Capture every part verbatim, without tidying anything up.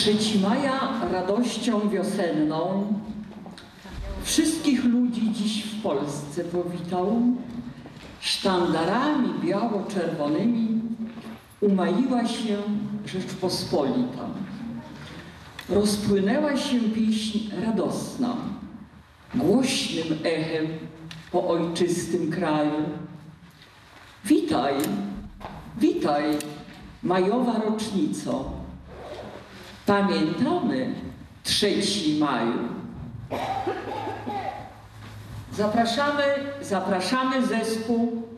trzecimaja radością wiosenną wszystkich ludzi dziś w Polsce powitał, sztandarami biało-czerwonymi umaiła się Rzeczpospolita. Rozpłynęła się pieśń radosna, głośnym echem po ojczystym kraju. Witaj, witaj, majowa rocznico. Pamiętamy trzeciego maja. Zapraszamy, zapraszamy zespół.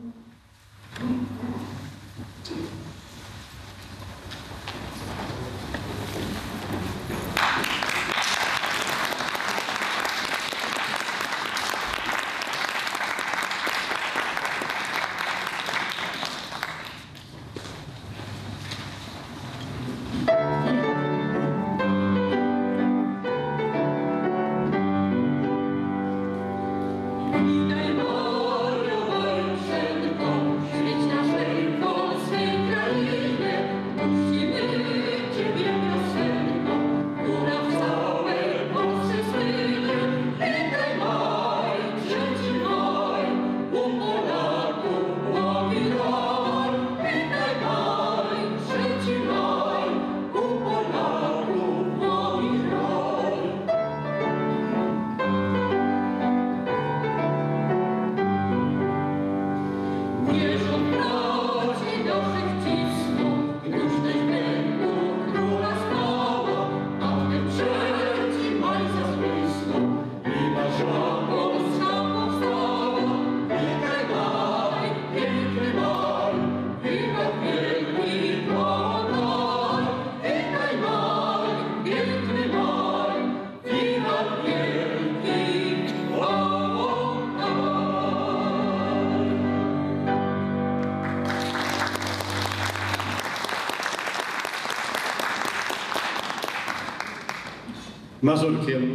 Mazurkiem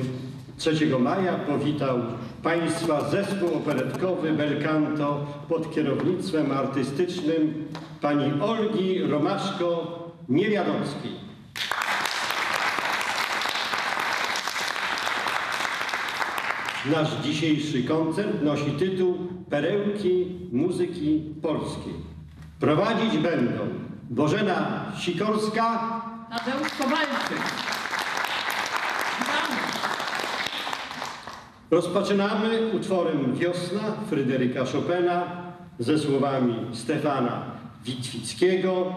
trzeciego maja powitał Państwa zespół operetkowy BELCANTO pod kierownictwem artystycznym pani Olgi Romaszko-Niewiadomskiej. Nasz dzisiejszy koncert nosi tytuł Perełki muzyki polskiej. Prowadzić będą Bożena Sikorska, Tadeusz Kowalczyk. Rozpoczynamy utworem Wiosna Fryderyka Chopina ze słowami Stefana Witwickiego.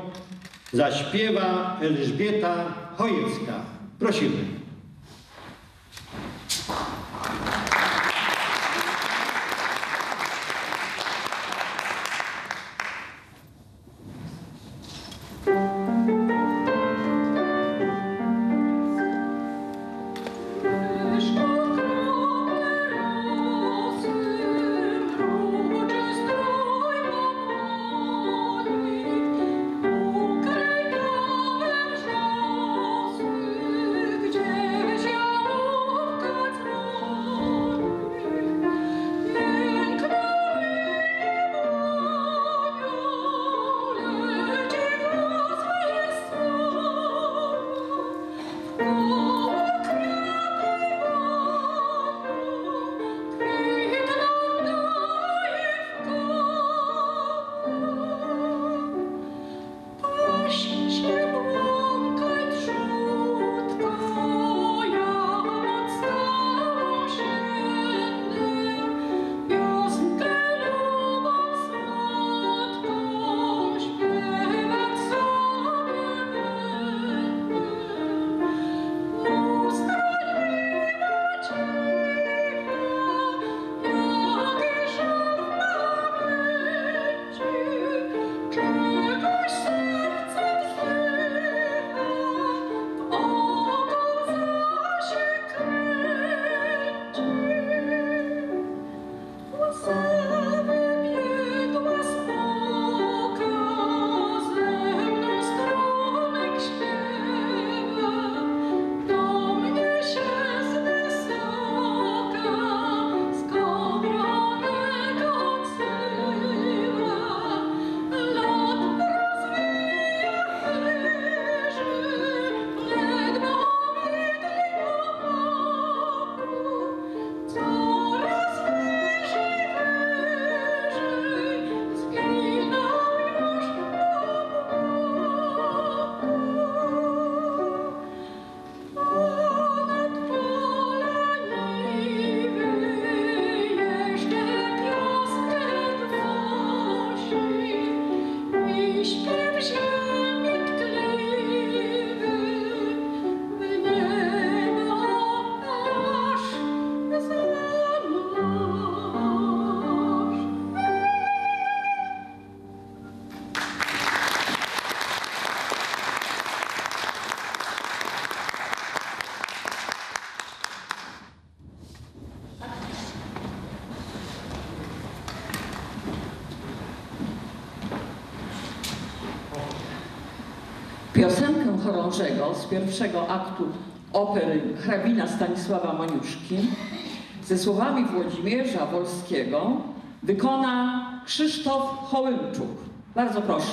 Zaśpiewa Elżbieta Chojecka. Prosimy. Thank you. Piosenkę chorążego z pierwszego aktu opery hrabina Stanisława Moniuszki ze słowami Włodzimierza Wolskiego wykona Krzysztof Hołyńczuk. Bardzo proszę.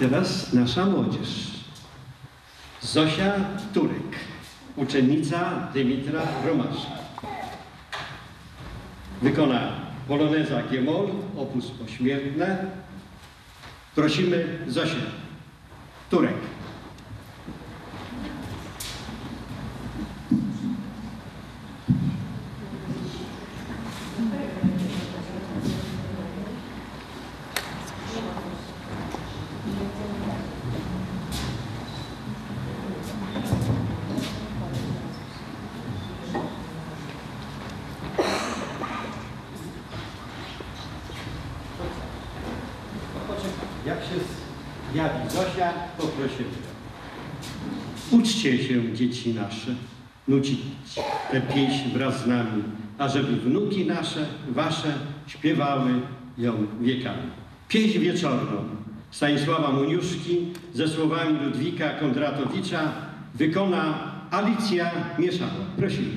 Teraz nasza młodzież. Zosia Turek, uczennica Dymitra Romaszka. Wykona poloneza G-moll, opus pośmiertne. Prosimy Zosię Turek. Uczcie się, dzieci nasze, nucić tę pieśń wraz z nami, ażeby wnuki nasze, wasze śpiewały ją wiekami. Pieśń wieczorną Stanisława Moniuszki ze słowami Ludwika Kondratowicza wykona Alicja Mieszawa. Prosimy.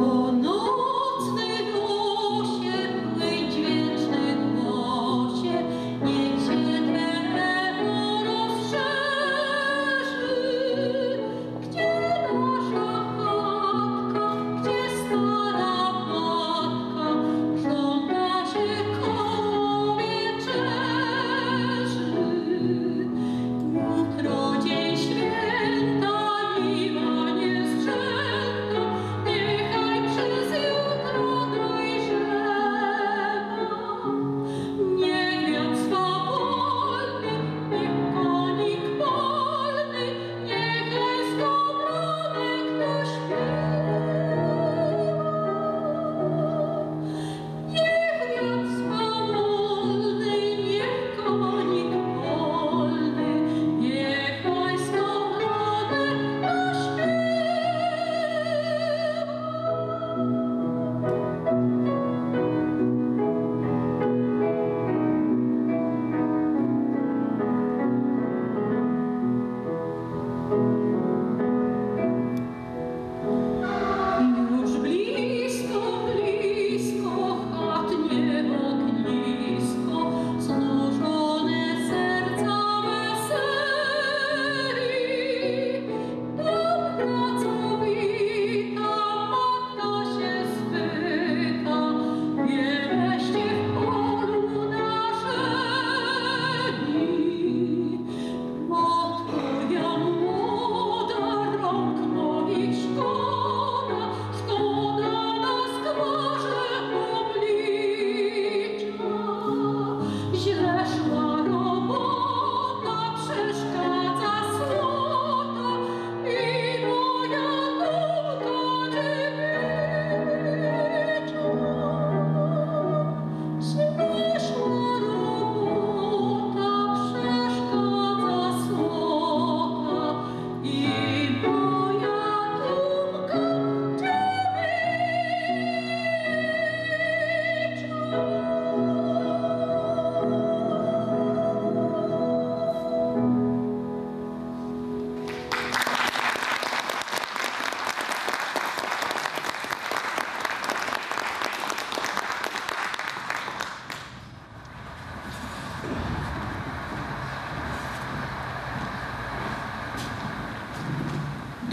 O nocny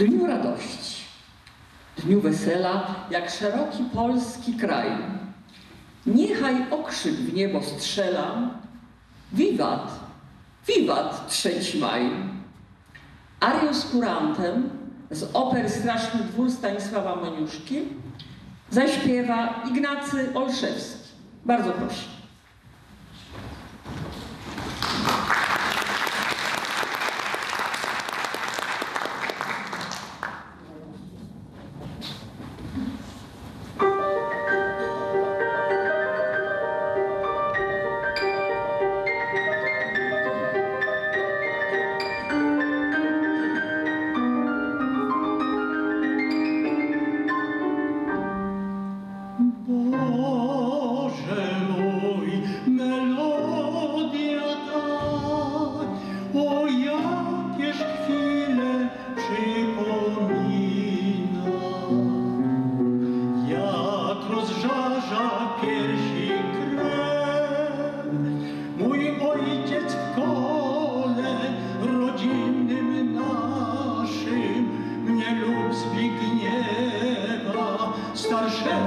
dniu radości, dniu wesela, jak szeroki polski kraj. Niechaj okrzyk w niebo strzela, wiwat, wiwat trzeci maj. Arię z kurantem z oper Straszny dwór Stanisława Moniuszki zaśpiewa Ignacy Olszewski. Bardzo proszę. Thank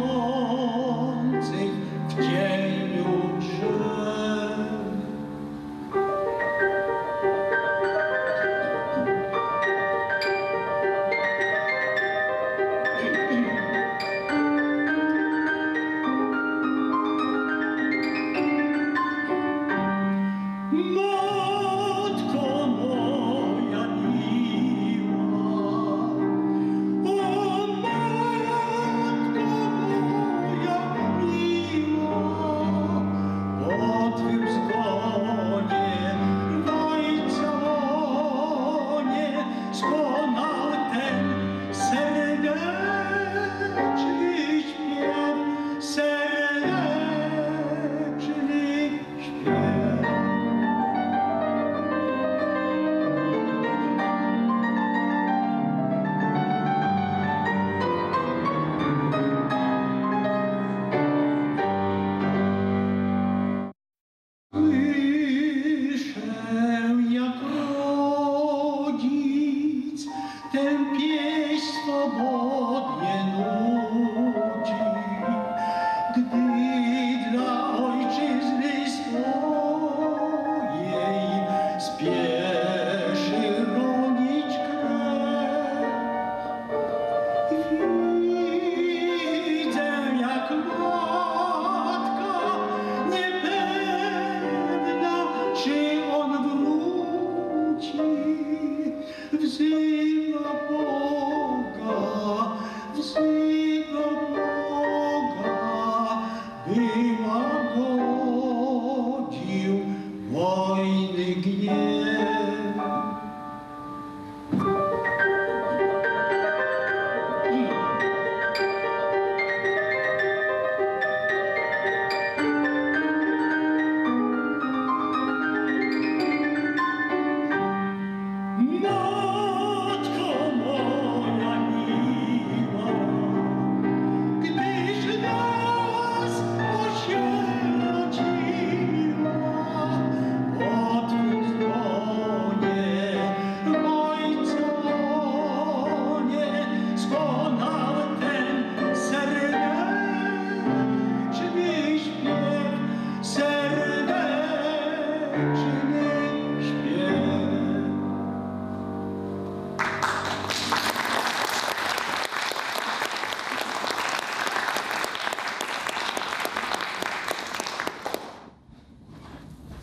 you.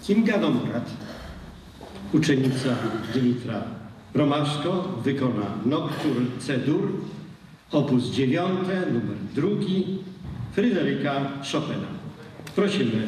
Kim Ganomrad, uczennica Dymitra Romaszko, wykona Nocturne C-dur, opus dziewiąte, numer drugi, Fryderyka Chopina. Prosimy.